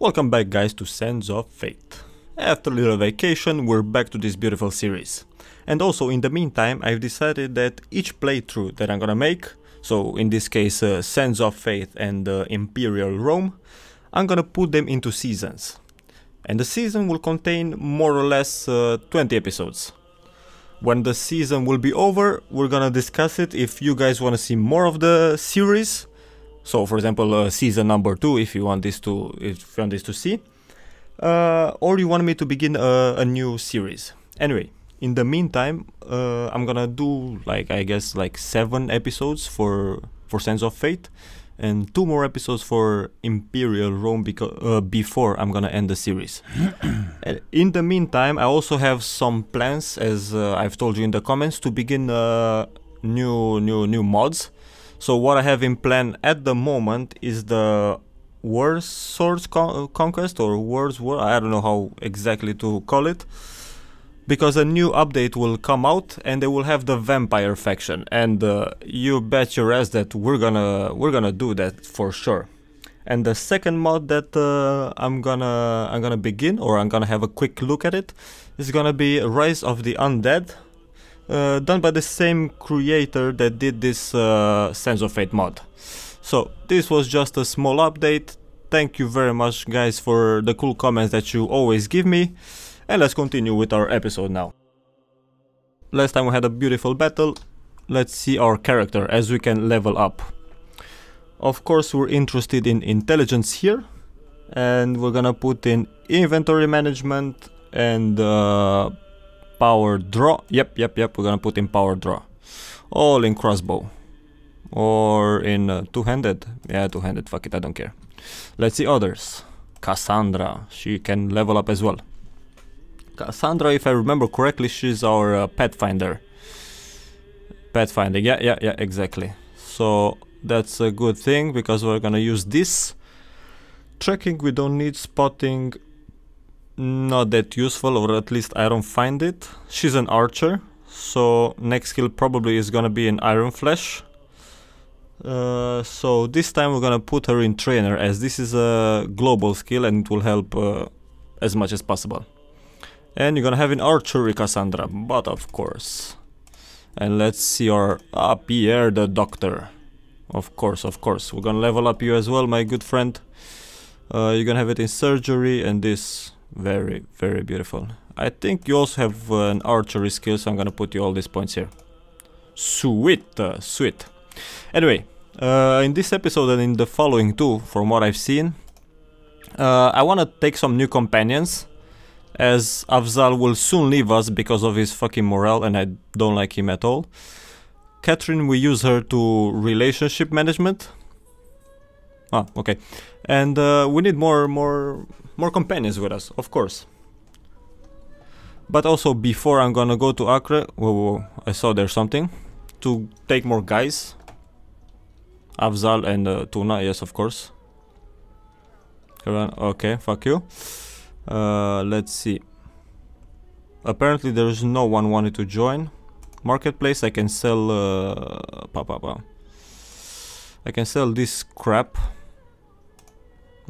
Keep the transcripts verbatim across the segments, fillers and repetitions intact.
Welcome back guys to Sands of Faith. After a little vacation we're back to this beautiful series. And also in the meantime I've decided that each playthrough that I'm gonna make, so in this case uh, Sands of Faith and uh, Imperial Rome, I'm gonna put them into seasons. And the season will contain more or less uh, twenty episodes. When the season will be over we're gonna discuss it if you guys wanna see more of the series. So, for example, uh, season number two, if you want this to, if you want this to see, uh, or you want me to begin a, a new series. Anyway, in the meantime, uh, I'm gonna do like I guess like seven episodes for for Sands of Faith, and two more episodes for Imperial Rome because uh, before I'm gonna end the series. In the meantime, I also have some plans, as uh, I've told you in the comments, to begin uh, new new new mods. So what I have in plan at the moment is the Wars Swords Con Conquest or Wars War, I don't know how exactly to call it, because a new update will come out and they will have the vampire faction, and uh, you bet your ass that we're gonna we're gonna do that for sure. And the second mod that uh, I'm gonna I'm gonna begin, or I'm gonna have a quick look at it, is gonna be Rise of the Undead. Uh, done by the same creator that did this uh, Sands of Faith mod. So this was just a small update. Thank you very much guys for the cool comments that you always give me, and let's continue with our episode now. Last time we had a beautiful battle. Let's see our character as we can level up. Of course we're interested in intelligence here, and we're gonna put in inventory management and uh, power draw. Yep, yep, yep, we're gonna put in power draw. All in crossbow. Or in uh, two-handed. Yeah, two-handed, fuck it, I don't care. Let's see others. Cassandra, she can level up as well. Cassandra, if I remember correctly, she's our uh, pathfinder. Pathfinding, yeah, yeah, yeah, exactly. So that's a good thing, because we're gonna use this. Tracking we don't need, spotting not that useful, or at least I don't find it. She's an archer, so next skill probably is gonna be an iron flesh. Uh, so this time we're gonna put her in trainer, as this is a global skill and it will help uh, as much as possible. And you're gonna have an archery Cassandra, but of course. And let's see our ah, Pierre the doctor. Of course, of course, we're gonna level up you as well, my good friend. Uh, you're gonna have it in surgery and this. Very, very beautiful. I think you also have uh, an archery skill, so I'm gonna put you all these points here. Sweet, uh, sweet. Anyway, uh, in this episode and in the following two, from what I've seen, uh, I wanna take some new companions, as Avzal will soon leave us because of his fucking morale, and I don't like him at all. Catherine, we use her to relationship management. Ah, okay. And uh, we need more, more... more companions with us, of course. But also before I'm gonna go to Acre, whoa, whoa, whoa, I saw there's something, to take more guys. Avzal and uh, Tuna, yes, of course. Okay, fuck you. Uh, let's see. Apparently there's no one wanted to join. Marketplace, I can sell... Uh, pa, pa, pa. I can sell this crap.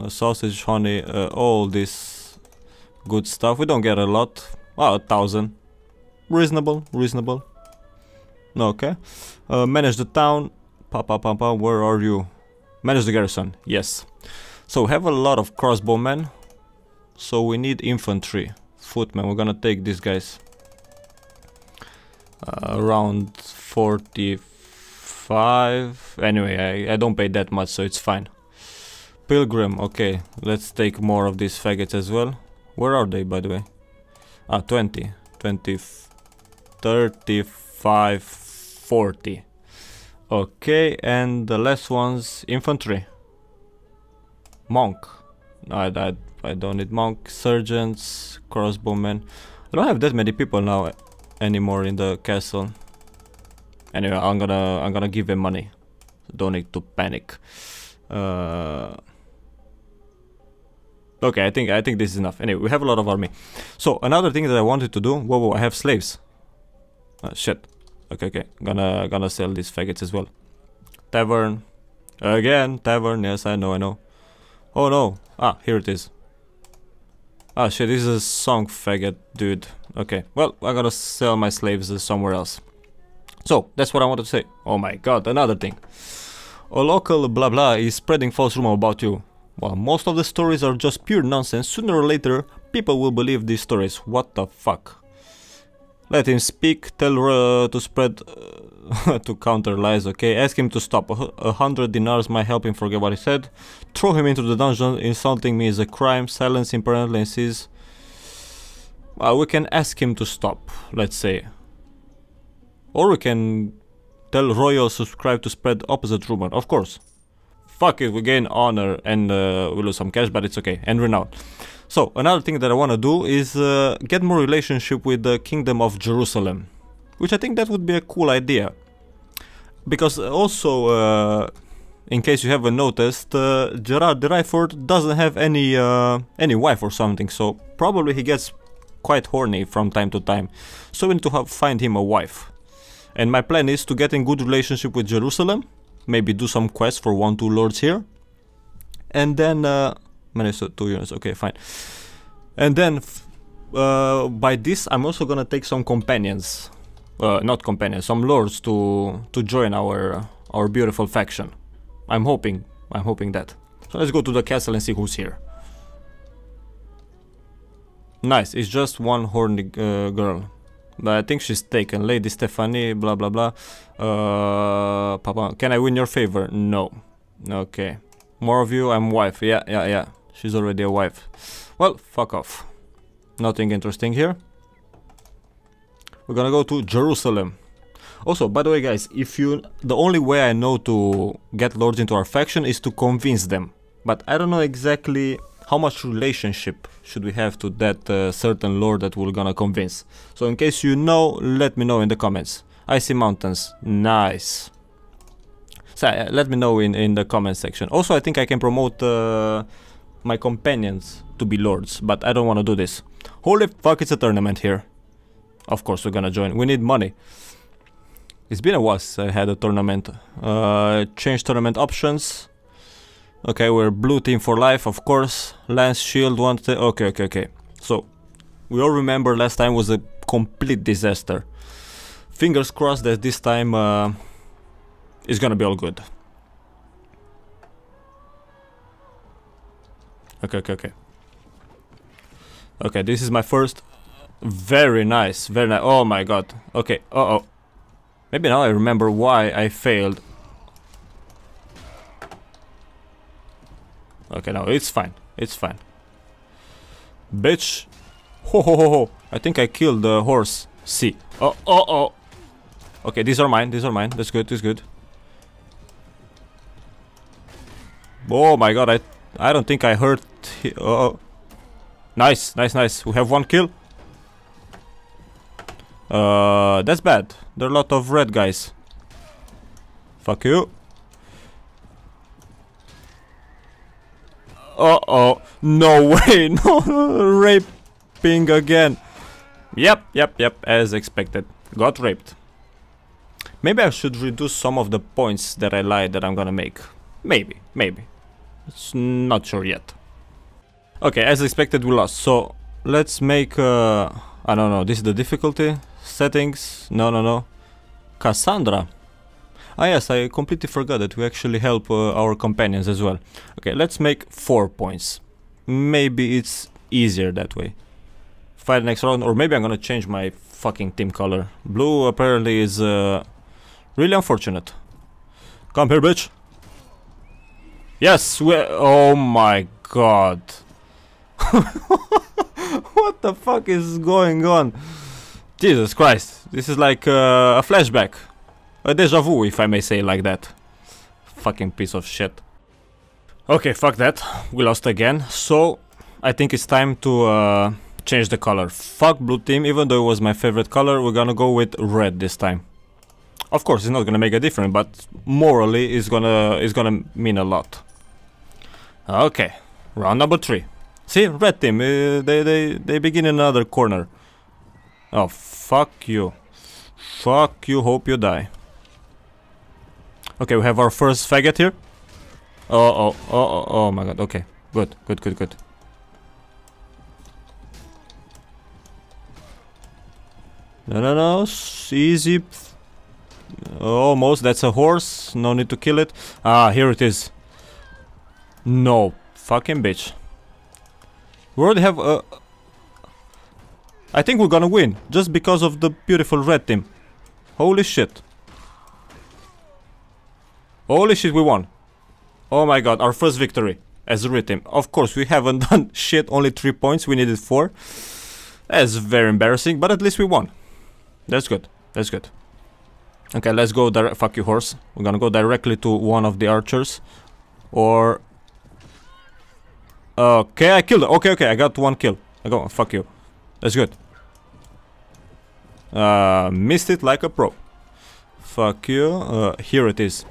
Sausage, honey, uh, all this good stuff. We don't get a lot. Oh, a thousand. Reasonable, reasonable. Okay. Uh, manage the town. Pa, pa, pa, pa, where are you? Manage the garrison. Yes. So we have a lot of crossbowmen. So we need infantry. Footmen. We're gonna take these guys. Uh, around forty-five. Anyway, I, I don't pay that much, so it's fine. Pilgrim, okay, let's take more of these faggots as well. Where are they, by the way? Ah, twenty, twenty, thirty-five, forty. Okay, and the last one's infantry. Monk. I, I, I don't need monk. Surgeons, crossbowmen. I don't have that many people now anymore in the castle. Anyway, I'm gonna, I'm gonna give them money. Don't need to panic. Uh... Okay, I think I think this is enough. Anyway, we have a lot of army. So another thing that I wanted to do. Whoa, whoa! I have slaves. Uh, shit. Okay, okay. Gonna gonna sell these faggots as well. Tavern. Again, tavern. Yes, I know, I know. Oh no! Ah, here it is. Oh shit, this is a song faggot, dude. Okay, well, I gotta sell my slaves somewhere else. So, that's what I wanted to say. Oh my god, another thing. A local blah blah is spreading false rumor about you. While most of the stories are just pure nonsense, sooner or later, people will believe these stories. What the fuck? Let him speak, tell uh, to spread, uh, to counter lies, okay? Ask him to stop. A hundred dinars might help him forget what he said. Throw him into the dungeon, insulting me is a crime, silence him permanently is... Well, we can ask him to stop, let's say. Or we can tell Royo subscribe to spread opposite rumor, of course. Fuck it, we gain honor and uh, we lose some cash, but it's okay, and renown. So, another thing that I want to do is uh, get more relationship with the Kingdom of Jerusalem, which I think that would be a cool idea. Because also, uh, in case you haven't noticed, uh, Gerard de Ridefort doesn't have any uh, any wife or something, so probably he gets quite horny from time to time. So we need to have find him a wife. And my plan is to get in good relationship with Jerusalem, maybe do some quests for one, two lords here, and then... Uh, Minus two units, okay, fine. And then, uh, by this, I'm also gonna take some companions, uh, not companions, some lords to to join our our beautiful faction. I'm hoping, I'm hoping that. So let's go to the castle and see who's here. Nice, it's just one horny uh, girl, but I think she's taken. Lady Stephanie, blah blah blah. Uh, Papa, can I win your favor? No. Okay. More of you, I'm wife. Yeah, yeah, yeah. She's already a wife. Well, fuck off. Nothing interesting here. We're gonna go to Jerusalem. Also, by the way, guys, if you... The only way I know to get lords into our faction is to convince them. But I don't know exactly how much relationship should we have to that uh, certain lord that we're gonna convince. So in case you know, let me know in the comments. Icy mountains. Nice. Let me know in, in the comment section. Also, I think I can promote uh, my companions to be lords, but I don't want to do this. Holy fuck, it's a tournament here. Of course we're gonna join. We need money. It's been a while since I had a tournament. Uh, change tournament options. Okay, we're blue team for life, of course. Lance, shield, one... Okay, okay, okay. So, we all remember last time was a complete disaster. Fingers crossed that this time... Uh, It's gonna be all good. Okay, okay, okay. Okay, this is my first. Very nice, very nice. Oh my god. Okay, uh-oh. Maybe now I remember why I failed. Okay, no, it's fine. It's fine. Bitch. Ho ho ho ho. I think I killed the horse. See. Oh, oh, oh. Okay, these are mine. These are mine. That's good. That's good. Oh my god, I I don't think I hurt... Uh, nice, nice, nice. We have one kill. Uh, that's bad. There are a lot of red guys. Fuck you. Uh-oh. No way. No. Raping again. Yep, yep, yep. As expected. Got raped. Maybe I should reduce some of the points that I lied that I'm gonna make. Maybe, maybe. It's not sure yet. Okay, as expected, we lost. So let's make. Uh, I don't know. This is the difficulty settings. No, no, no. Cassandra. Ah yes, I completely forgot that we actually help uh, our companions as well. Okay, let's make four points. Maybe it's easier that way. Fight next round, or maybe I'm gonna change my fucking team color. Blue apparently is uh, really unfortunate. Come here, bitch. Yes, we- oh my god. What the fuck is going on? Jesus Christ, this is like uh, a flashback. A deja vu, if I may say it like that. Fucking piece of shit. Okay, fuck that. We lost again, so I think it's time to uh, change the color. Fuck blue team, even though it was my favorite color, we're gonna go with red this time. Of course, it's not gonna make a difference, but morally it's gonna, it's gonna mean a lot. Okay, round number three. See, red team, uh, they, they, they begin in another corner. Oh, fuck you. Fuck you, hope you die. Okay, we have our first faggot here. Oh, oh, oh, oh, oh my god, okay. Good, good, good, good. No, no, no, easy. Almost, that's a horse, no need to kill it. Ah, here it is. No, fucking bitch. We already have a... I think we're gonna win, just because of the beautiful red team. Holy shit. Holy shit, we won. Oh my god, our first victory as a red team. Of course, we haven't done shit, only three points, we needed four. That's very embarrassing, but at least we won. That's good, that's good. Okay, let's go direct. Fuck you, horse. We're gonna go directly to one of the archers. Or... Okay, I killed it. Okay, okay, I got one kill. I go, fuck you. That's good. Uh, missed it like a pro. Fuck you. Uh, here it is.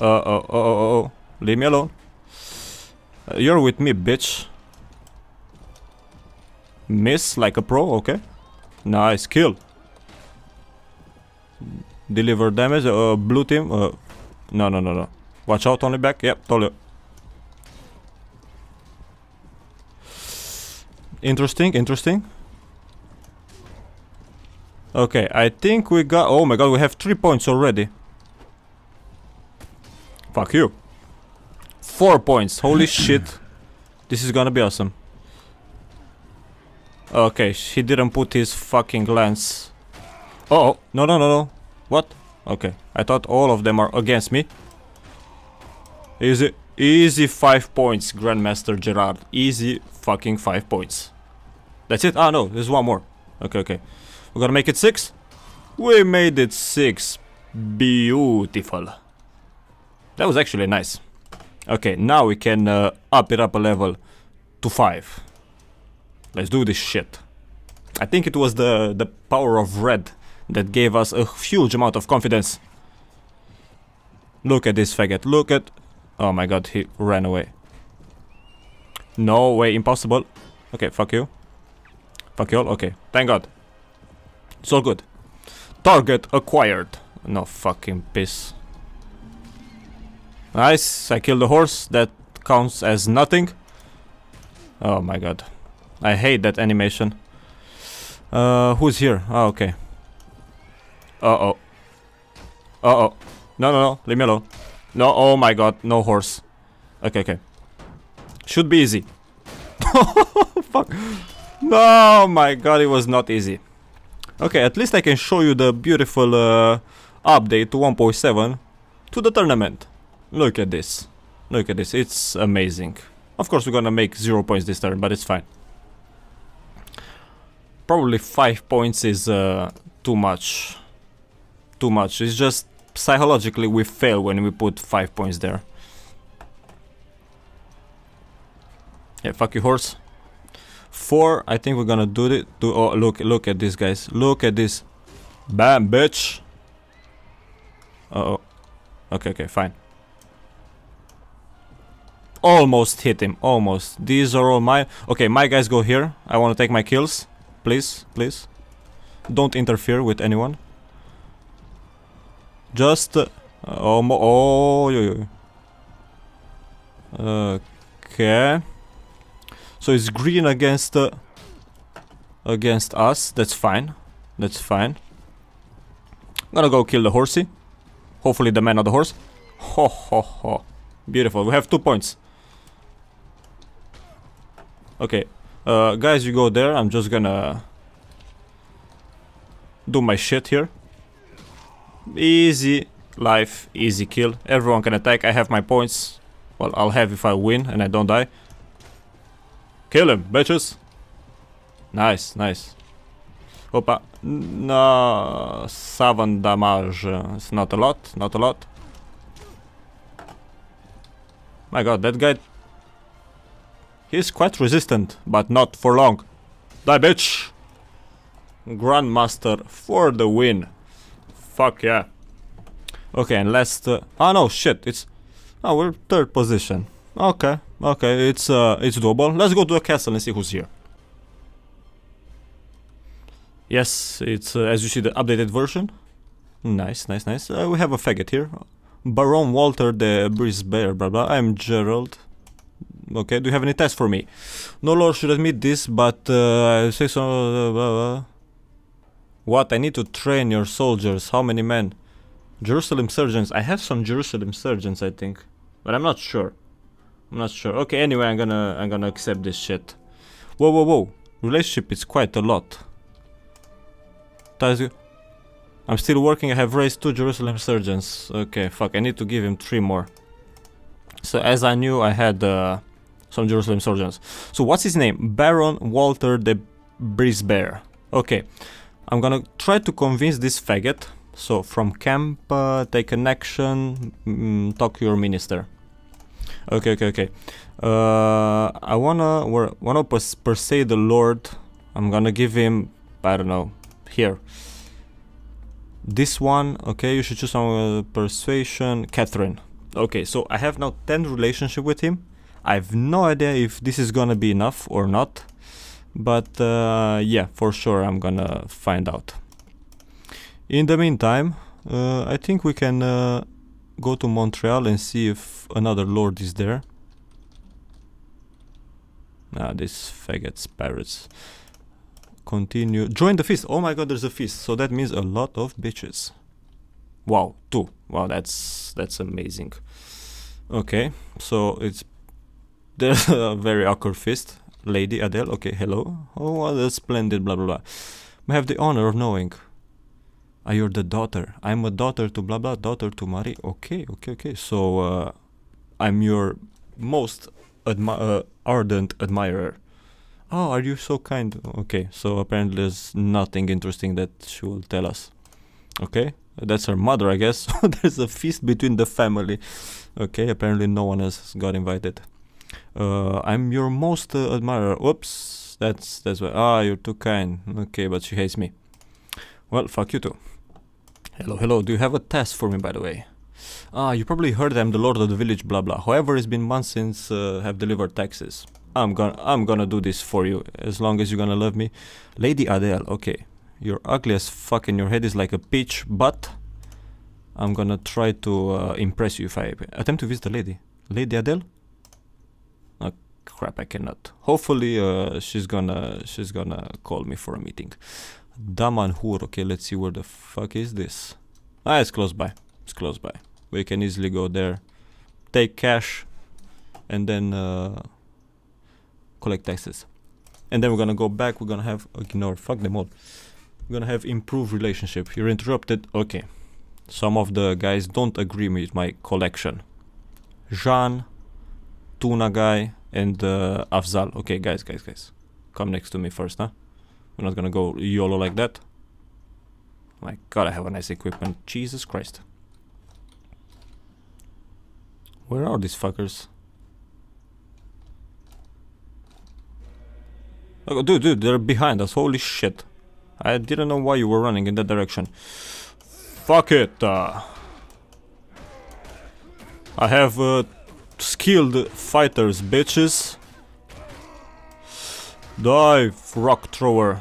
Uh, oh, oh, oh, oh. Leave me alone. Uh, you're with me, bitch. Miss like a pro, okay. Nice, kill. Deliver damage, uh, blue team, uh, no, no, no, no, watch out, only back, yep, told you. Interesting, interesting. Okay, I think we got, oh my god, we have three points already. Fuck you. Four points, holy shit. This is gonna be awesome. Okay, he didn't put his fucking lance. Uh oh, no, no, no, no. What? Okay, I thought all of them are against me. Easy, easy five points, Grandmaster Gerard. Easy fucking five points. That's it? Ah, no, there's one more. Okay, okay. We're gonna make it six? We made it six. Beautiful. That was actually nice. Okay, now we can uh, up it up a level to five. Let's do this shit. I think it was the, the power of red that gave us a huge amount of confidence. Look at this faggot, look at... Oh my god, he ran away. No way, impossible. Okay, fuck you. Fuck you all, okay, thank god. It's all good. Target acquired. No fucking piss. Nice, I killed the horse, that counts as nothing. Oh my god. I hate that animation. Uh, who's here? Ah, okay. Uh-oh. Uh-oh. No, no, no. Leave me alone. No, oh my god. No horse. Okay, okay. Should be easy. Fuck. No, my god. It was not easy. Okay, at least I can show you the beautiful uh, update to one point seven to the tournament. Look at this. Look at this. It's amazing. Of course, we're gonna make zero points this turn, but it's fine. Probably five points is uh, too much. Too much. It's just psychologically we fail when we put five points there. Yeah, fuck you, horse. Four. I think we're gonna do it. Do oh, look, look at this, guys. Look at this. Bam, bitch. Uh oh. Okay, okay, fine. Almost hit him. Almost. These are all my. Okay, my guys go here. I want to take my kills. Please, please. Don't interfere with anyone. Just... Uh, oh, oh, yo, yo. Okay. So it's green against... Uh, against us. That's fine. That's fine. I'm gonna go kill the horsey. Hopefully the man or the horse. Ho, ho, ho. Beautiful. We have two points. Okay. Uh, guys, you go there, I'm just gonna do my shit here. Easy life, easy kill. Everyone can attack, I have my points. Well, I'll have if I win and I don't die. Kill him, bitches. Nice, nice. Opa. No, seven damage. It's not a lot, not a lot. My god, that guy... He's quite resistant, but not for long. Die, bitch! Grandmaster for the win. Fuck yeah. Okay, and last... Uh, oh no, shit, it's... Oh, we're third position. Okay, okay, it's uh, it's doable. Let's go to the castle and see who's here. Yes, it's, uh, as you see, the updated version. Nice, nice, nice. Uh, we have a faggot here. Baron Walter the Breeze Bear, blah blah. I'm Gerald. Okay, do you have any tests for me? No lord should admit this, but uh, I say so. Uh, blah, blah. What? I need to train your soldiers. How many men? Jerusalem surgeons. I have some Jerusalem surgeons, I think. But I'm not sure. I'm not sure. Okay, anyway, I'm gonna I'm gonna accept this shit. Whoa, whoa, whoa. Relationship is quite a lot. I'm still working. I have raised two Jerusalem surgeons. Okay, fuck. I need to give him three more. So as I knew, I had uh, some Jerusalem surgeons. So what's his name? Baron Walter the Breeze Bear. Okay. I'm gonna try to convince this faggot. So from camp, uh, take an action, mm, talk to your minister. Okay, okay, okay. Uh, I wanna we're, wanna pers persuade the Lord. I'm gonna give him, I don't know, here. This one, okay, you should choose some uh, persuasion. Catherine. Okay, so I have now ten relationship with him. I have no idea if this is gonna be enough or not. But uh, yeah, for sure I'm gonna find out. In the meantime, uh, I think we can uh, go to Montreal and see if another lord is there. Ah, these faggots, pirates. Continue. Join the feast. Oh my god, there's a feast. So that means a lot of bitches. Wow, two. Wow, that's that's amazing. Okay, so it's there's a very awkward feast. Lady Adele. Okay, hello. Oh, what a splendid blah blah blah. We have the honor of knowing. Ah, you're the daughter. I'm a daughter to blah blah, daughter to Marie. Okay, okay, okay. So uh, I'm your most admi uh, ardent admirer. Oh, are you so kind? Okay, so apparently there's nothing interesting that she will tell us. Okay, that's her mother, I guess. There's a feast between the family. Okay, apparently no one else got invited. Uh, I'm your most uh, admirer. Oops, that's that's why. Ah, you're too kind. Okay, but she hates me. Well, fuck you too. Hello, hello. Do you have a task for me, by the way? Ah, you probably heard I'm the lord of the village, blah blah. However, it's been months since uh, I've delivered taxes. I'm gonna, I'm gonna do this for you as long as you're gonna love me, Lady Adele. Okay, you're ugly as fuck and your head is like a peach, but I'm gonna try to uh, impress you if I attempt to visit the lady, Lady Adele. Oh crap, I cannot. Hopefully, uh, she's gonna, she's gonna call me for a meeting. Damanhur, okay, let's see where the fuck is this. Ah, it's close by, it's close by. We can easily go there, take cash, and then uh, collect taxes. And then we're gonna go back, we're gonna have, ignore, fuck them all. We're gonna have improved relationship. You're interrupted, okay. Some of the guys don't agree with my collection. Jean, Tuna guy, and uh, Avzal. Okay, guys, guys, guys, come next to me first, huh? We're not gonna go YOLO like that. My god, I have a nice equipment. Jesus Christ. Where are these fuckers? Oh, dude, dude, they're behind us. Holy shit. I didn't know why you were running in that direction. Fuck it. Uh, I have uh, skilled fighters, bitches. Dive, rock thrower.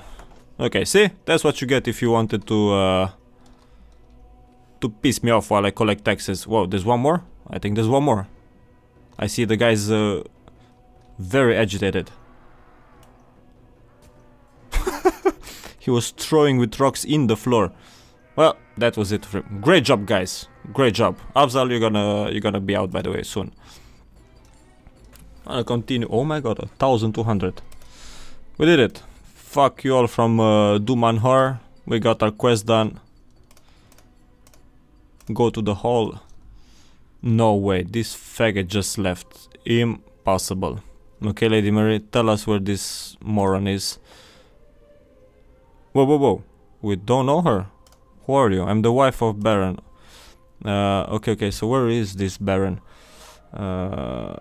Okay, see? That's what you get if you wanted to uh, to piss me off while I collect taxes. Whoa, there's one more? I think there's one more. I see the guy's uh, very agitated. He was throwing with rocks in the floor. Well, that was it for him. Great job, guys. Great job. Avzal, you're gonna, you're gonna be out, by the way, soon. I'll continue. Oh my god, one thousand two hundred. We did it. Fuck you all from uh, Damanhur. We got our quest done. Go to the hall. No way. This faggot just left. Impossible. Okay, Lady Marie, tell us where this moron is. Whoa, whoa, whoa. We don't know her. Who are you? I'm the wife of Baron. Uh, okay, okay. So where is this Baron? Uh,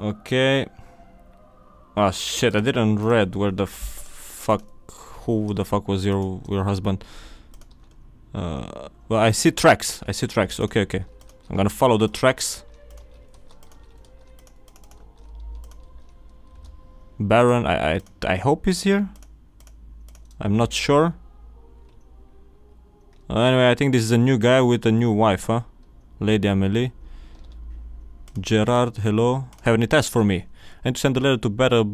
okay. Ah, shit, I didn't read where the fuck, who the fuck was your your husband. Uh, well, I see tracks, I see tracks, okay, okay. I'm gonna follow the tracks. Baron, I, I, I hope he's here. I'm not sure. Anyway, I think this is a new guy with a new wife, huh? Lady Amelie. Gerard, hello. Have any tests for me? And to send a letter to better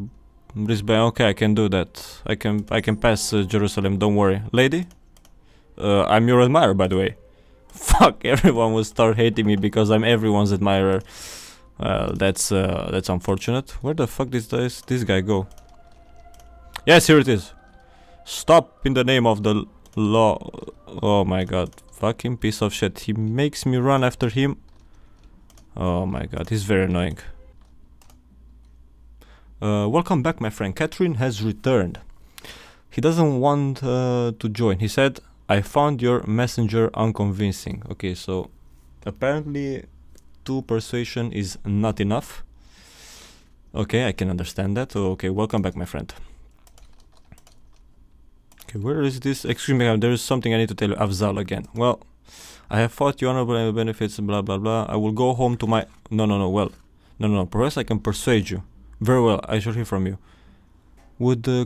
Brisbane. Okay, I can do that. I can I can pass uh, Jerusalem, don't worry. Lady, Uh, I'm your admirer, by the way. Fuck, everyone will start hating me because I'm everyone's admirer. Well, that's uh, that's unfortunate. Where the fuck did this, this guy go? Yes, here it is. Stop in the name of the law. Oh my god. Fucking piece of shit. He makes me run after him. Oh my god, he's very annoying. Uh, welcome back, my friend. Catherine has returned. He doesn't want uh, to join. He said, I found your messenger unconvincing. Okay, so apparently two persuasion is not enough. Okay, I can understand that. Okay, welcome back, my friend. Okay, where is this? Excuse me, there is something I need to tell you. Avzal again. Well, I have fought your honorable benefits, blah, blah, blah. I will go home to my... No, no, no, well. No, no, no, perhaps I can persuade you. Very well, I shall hear from you. Would the... Uh,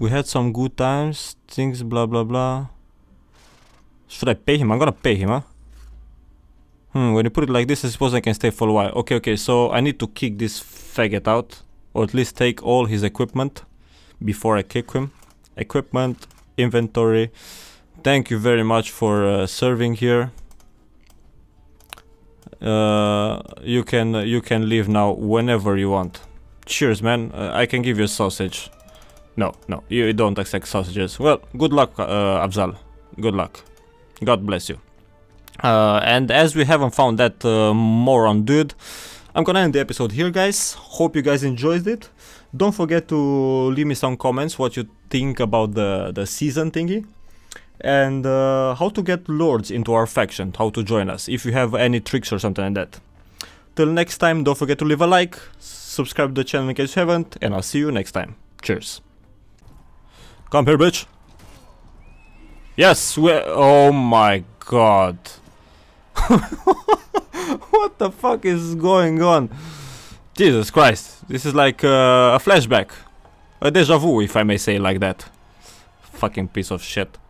We had some good times, things, blah, blah, blah. Should I pay him? I'm gonna pay him, huh? Hmm, when you put it like this, I suppose I can stay for a while. Okay, okay, so I need to kick this faggot out. Or at least take all his equipment before I kick him. Equipment, inventory. Thank you very much for uh, serving here. Uh, you can you can leave now whenever you want. Cheers, man. Uh, I can give you a sausage. No, no, you don't accept sausages. Well, good luck, uh, Avzal. Good luck. God bless you. Uh, and as we haven't found that uh, moron dude, I'm gonna end the episode here, guys. Hope you guys enjoyed it. Don't forget to leave me some comments what you think about the, the season thingy. And uh, how to get lords into our faction, how to join us, if you have any tricks or something like that. Till next time, don't forget to leave a like, subscribe to the channel in case you haven't, and I'll see you next time. Cheers. Come here, bitch. Yes, we- oh my god. What the fuck is going on? Jesus Christ, this is like uh, a flashback. A deja vu, if I may say it like that. Fucking piece of shit.